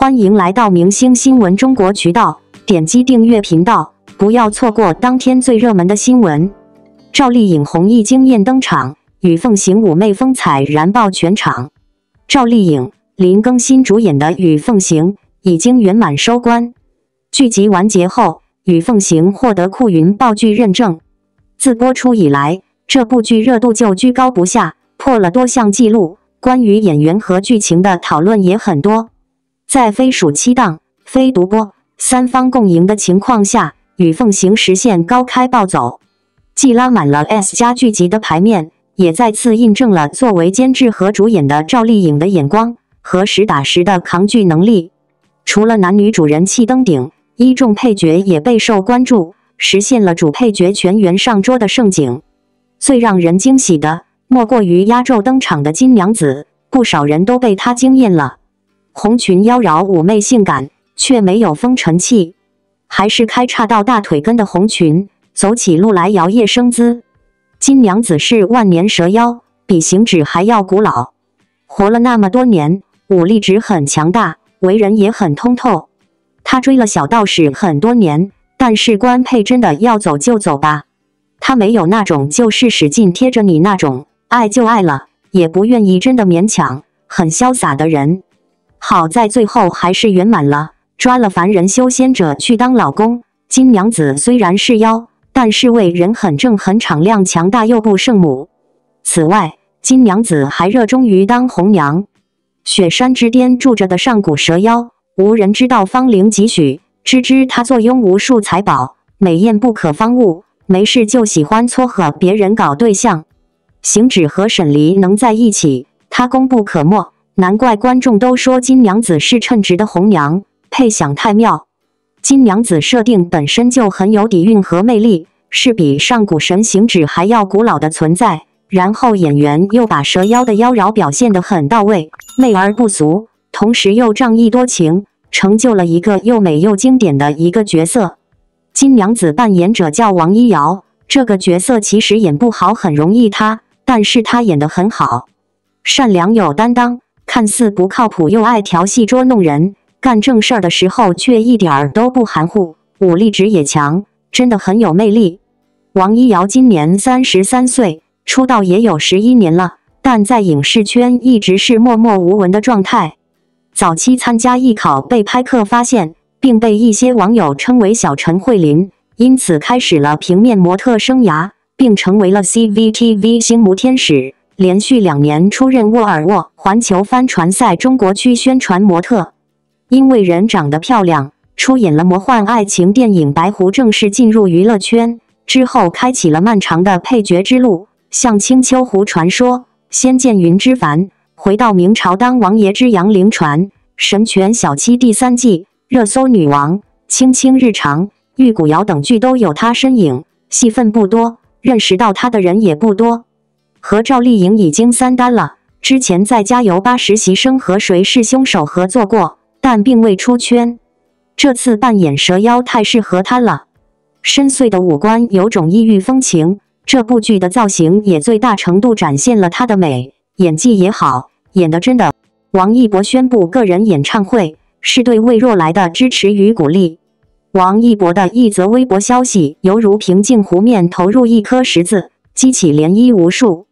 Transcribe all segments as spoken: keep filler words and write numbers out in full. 欢迎来到明星新闻中国渠道，点击订阅频道，不要错过当天最热门的新闻。赵丽颖红艺惊艳登场，与凤行妩媚风采燃爆全场。赵丽颖、林更新主演的《与凤行》已经圆满收官。剧集完结后，《与凤行》获得酷云爆剧认证。自播出以来，这部剧热度就居高不下，破了多项纪录。 关于演员和剧情的讨论也很多，在非暑期档、非独播、三方共赢的情况下，《与凤行》实现高开暴走，既拉满了 S 加剧集的牌面，也再次印证了作为监制和主演的赵丽颖的眼光和实打实的扛剧能力。除了男女主人气登顶，一众配角也备受关注，实现了主配角全员上桌的盛景。最让人惊喜的， 莫过于压轴登场的金娘子，不少人都被她惊艳了。红裙妖娆妩媚性感，却没有风尘气，还是开叉到大腿根的红裙，走起路来摇曳生姿。金娘子是万年蛇妖，比行止还要古老，活了那么多年，武力值很强大，为人也很通透。她追了小道士很多年，但是官配真的要走就走吧，她没有那种就是使劲贴着你那种。 爱就爱了，也不愿意真的勉强，很潇洒的人。好在最后还是圆满了，抓了凡人修仙者去当老公。金娘子虽然是妖，但是为人很正、很敞亮、强大又不圣母。此外，金娘子还热衷于当红娘。雪山之巅住着的上古蛇妖，无人知道芳龄几许，只知她坐拥无数财宝，美艳不可方物，没事就喜欢撮合别人搞对象。 行止和沈黎能在一起，他功不可没。难怪观众都说金娘子是称职的红娘，配享太妙。金娘子设定本身就很有底蕴和魅力，是比上古神行止还要古老的存在。然后演员又把蛇妖的妖娆表现得很到位，媚而不俗，同时又仗义多情，成就了一个又美又经典的一个角色。金娘子扮演者叫王一瑶，这个角色其实演不好很容易塌。 但是他演得很好，善良有担当，看似不靠谱又爱调戏捉弄人，干正事儿的时候却一点儿都不含糊，武力值也强，真的很有魅力。王一瑶今年三十三岁，出道也有十一年了，但在影视圈一直是默默无闻的状态。早期参加艺考被拍客发现，并被一些网友称为“小陈慧琳”，因此开始了平面模特生涯， 并成为了 C V T V 星模天使，连续两年出任沃尔沃环球帆船赛中国区宣传模特。因为人长得漂亮，出演了魔幻爱情电影《白狐》，正式进入娱乐圈之后，开启了漫长的配角之路，像《青丘狐传说》《仙剑云之凡》，回到明朝当王爷之杨灵传，《神犬小七》第三季、《热搜女王》《卿卿日常》《玉骨遥》等剧都有她身影，戏份不多， 认识到他的人也不多，和赵丽颖已经三单了。之前在《加油吧实习生》和《谁是凶手》合作过，但并未出圈。这次扮演蛇妖太适合她了，深邃的五官有种异域风情。这部剧的造型也最大程度展现了她的美，演技也好，演得真的。王一博宣布个人演唱会，是对魏若来的支持与鼓励。 王一博的一则微博消息犹如平静湖面投入一颗石子，激起涟漪无数。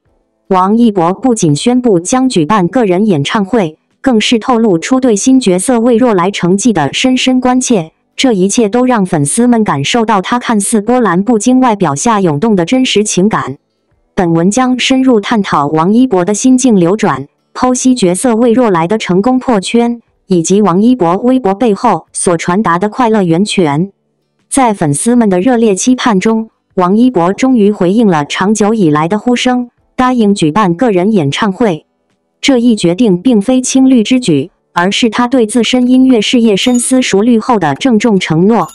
王一博不仅宣布将举办个人演唱会，更是透露出对新角色魏若来成绩的深深关切。这一切都让粉丝们感受到他看似波澜不惊外表下涌动的真实情感。本文将深入探讨王一博的心境流转，剖析角色魏若来的成功破圈， 以及王一博微博背后所传达的快乐源泉，在粉丝们的热烈期盼中，王一博终于回应了长久以来的呼声，答应举办个人演唱会。这一决定并非青绿之举，而是他对自身音乐事业深思熟虑后的郑重承诺。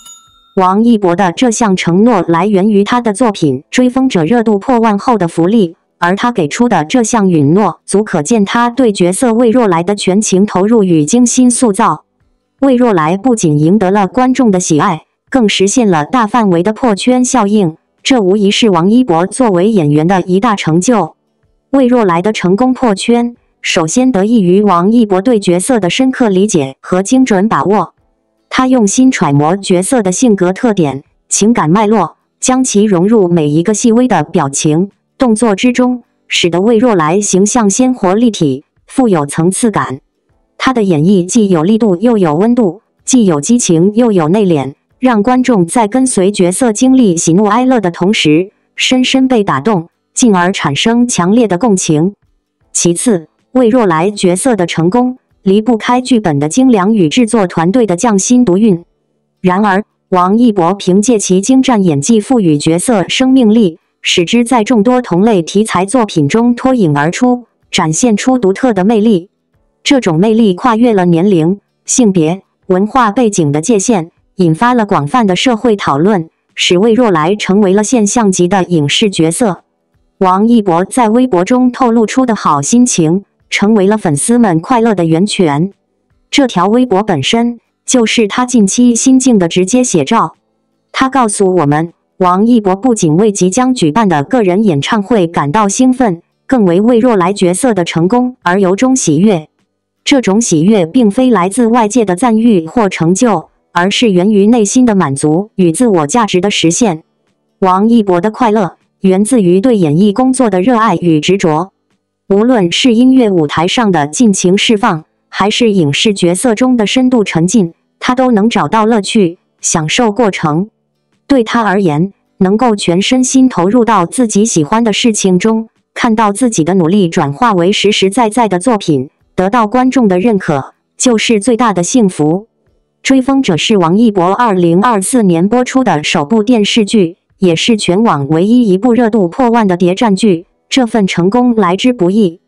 王一博的这项承诺来源于他的作品《追风者》热度破万后的福利，而他给出的这项允诺，足可见他对角色魏若来的全情投入与精心塑造。魏若来不仅赢得了观众的喜爱，更实现了大范围的破圈效应，这无疑是王一博作为演员的一大成就。魏若来的成功破圈，首先得益于王一博对角色的深刻理解和精准把握。他用心揣摩角色的性格特点、情感脉络，将其融入每一个细微的表情、动作之中，使得魏若来形象鲜活立体，富有层次感。他的演绎既有力度又有温度，既有激情又有内敛，让观众在跟随角色经历喜怒哀乐的同时，深深被打动，进而产生强烈的共情。其次，魏若来角色的成功离不开剧本的精良与制作团队的匠心独运。然而，王一博凭借其精湛演技赋予角色生命力，使之在众多同类题材作品中脱颖而出，展现出独特的魅力。这种魅力跨越了年龄、性别、文化背景的界限，引发了广泛的社会讨论，使魏若来成为了现象级的影视角色。王一博在微博中透露出的好心情，成为了粉丝们快乐的源泉。这条微博本身就是他近期心境的直接写照。他告诉我们，王一博不仅为即将举办的个人演唱会感到兴奋，更为魏若来角色的成功而由衷喜悦。这种喜悦并非来自外界的赞誉或成就，而是源于内心的满足与自我价值的实现。王一博的快乐源自于对演艺工作的热爱与执着。无论是音乐舞台上的尽情释放，还是影视角色中的深度沉浸，他都能找到乐趣，享受过程。对他而言，能够全身心投入到自己喜欢的事情中，看到自己的努力转化为实实在在的作品，得到观众的认可，就是最大的幸福。《追风者》是王一博二零二四年播出的首部电视剧，也是全网唯一一部热度破万的谍战剧。这份成功来之不易。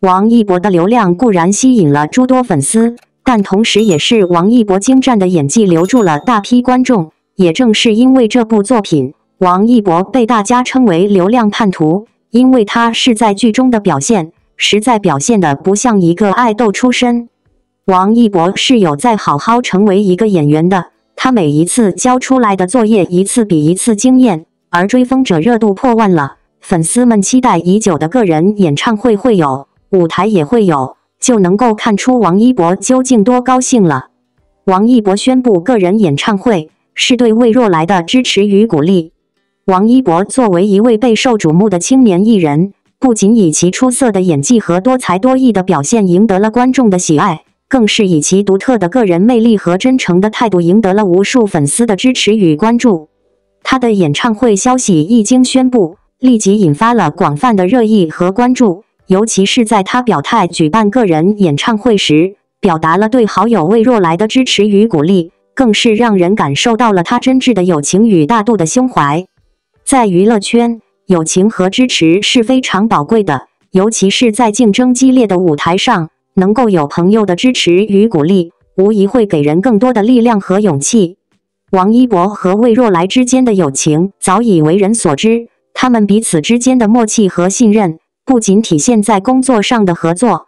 王一博的流量固然吸引了诸多粉丝，但同时也是王一博精湛的演技留住了大批观众。也正是因为这部作品，王一博被大家称为流量叛徒，因为他是在剧中的表现，实在表现的不像一个爱豆出身。王一博是有在好好成为一个演员的，他每一次交出来的作业一次比一次惊艳，而《追风者》热度破万了。粉丝们期待已久的个人演唱会会有，舞台也会有，就能够看出王一博究竟多高兴了。王一博宣布个人演唱会，是对魏若来的支持与鼓励。王一博作为一位备受瞩目的青年艺人，不仅以其出色的演技和多才多艺的表现赢得了观众的喜爱，更是以其独特的个人魅力和真诚的态度赢得了无数粉丝的支持与关注。他的演唱会消息一经宣布，立即引发了广泛的热议和关注，尤其是在他表态举办个人演唱会时，表达了对好友魏若来的支持与鼓励，更是让人感受到了他真挚的友情与大度的胸怀。在娱乐圈，友情和支持是非常宝贵的，尤其是在竞争激烈的舞台上，能够有朋友的支持与鼓励，无疑会给人更多的力量和勇气。王一博和魏若来之间的友情早已为人所知，他们彼此之间的默契和信任，不仅体现在工作上的合作，